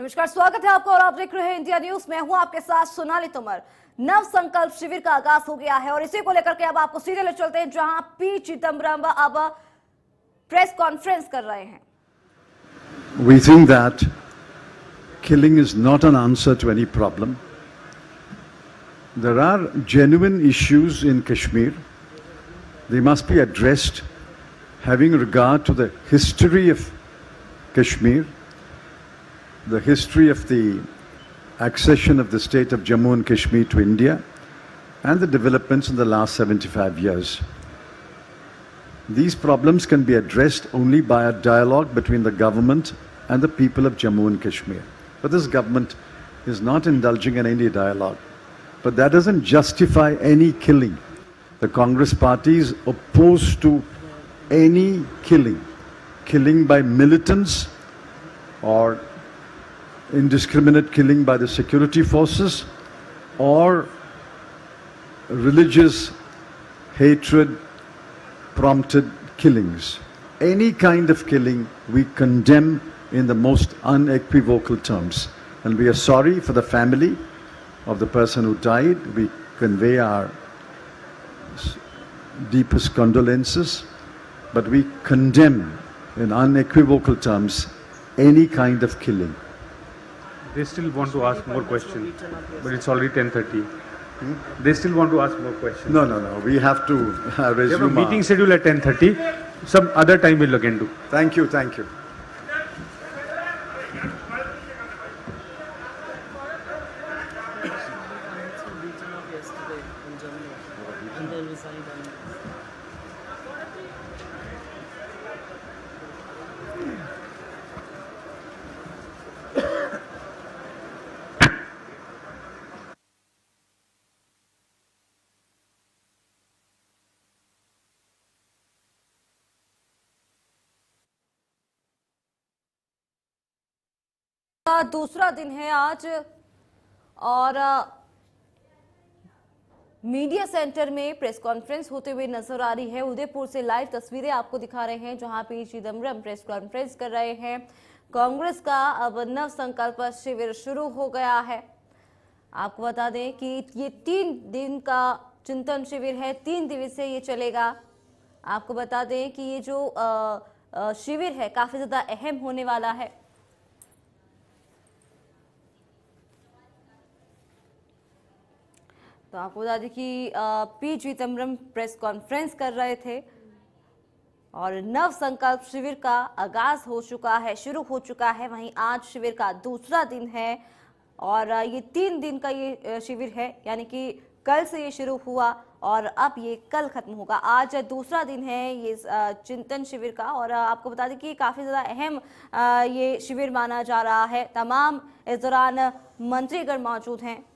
नमस्कार, स्वागत है आपका और आप देख रहे हैं इंडिया न्यूज। मैं हूं आपके साथ सोनाली तोमर। नव संकल्प शिविर का आगाज हो गया है और इसी को लेकर के अब आपको सीधे ले चलते हैं जहां पी चिदम्बरम अब प्रेस कॉन्फ्रेंस कर रहे हैं। We think that killing is not an answer to any problem. There are genuine issues in Kashmir, they must be addressed having regard to the history of Kashmir, the history of the accession of the state of Jammu and Kashmir to India, and the developments in the last 75 years. These problems can be addressed only by a dialogue between the government and the people of Jammu and Kashmir. But this government is not indulging in any dialogue. But that doesn't justify any killing. The Congress party is opposed to any killing, killing by militants or indiscriminate killing by the security forces or religious hatred prompted killings. Any kind of killing we condemn in the most unequivocal terms, and we are sorry for the family of the person who died. We convey our deepest condolences, but we condemn in unequivocal terms any kind of killing. They still want to ask more questions, but it's already 10:30. They still want to ask more questions. No. We have to resume. We have a meeting schedule at 10:30. Some other time we'll look into. Thank you. दूसरा दिन है आज और media centre में press conference होते हुए नजर आ रही है। उदयपुर से लाइव तस्वीरें आपको दिखा रहे हैं जहां पी चिदम्बरम प्रेस कॉन्फ्रेंस कर रहे हैं। कांग्रेस का अब नव संकल्प शिविर शुरू हो गया है। आपको बता दें कि ये 3 दिन का चिंतन शिविर है, 3 दिवसीय ये चलेगा। आपको बता दें कि ये जो शिविर है काफी ज्यादा अहम होने वाला है। तो आपको बता दें कि पी चिदम्बरम प्रेस कॉन्फ्रेंस कर रहे थे और नव संकल्प शिविर का आगाज हो चुका है, शुरू हो चुका है। वहीं आज शिविर का दूसरा दिन है और ये 3 दिन का ये शिविर है, यानी कि कल से ये शुरू हुआ और अब ये कल खत्म होगा। आज दूसरा दिन है ये चिंतन शिविर का और आपको बता दें कि काफ़ी ज़्यादा अहम ये शिविर माना जा रहा है। तमाम इस दौरान मंत्रीगण मौजूद हैं।